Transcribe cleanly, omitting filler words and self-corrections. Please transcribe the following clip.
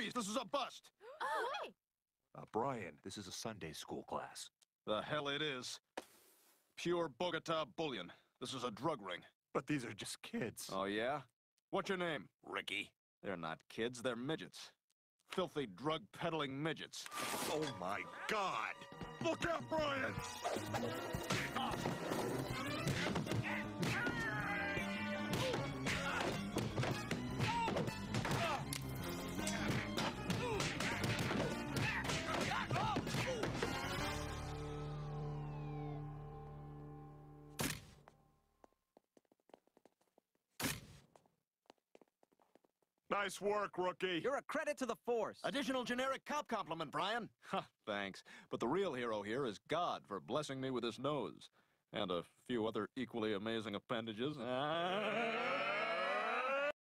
freeze. This is a bust. Hey. Brian, this is a Sunday school class. The hell it is. Pure Bogota bullion. This is a drug ring. But these are just kids. Oh, yeah? What's your name? Ricky. They're not kids, they're midgets. Filthy drug-peddling midgets. Oh, my God! Look out, Brian! Ah. Nice work, rookie. You're a credit to the force. Additional generic cop compliment, Brian. Ha, thanks. But the real hero here is God for blessing me with his nose. And a few other equally amazing appendages.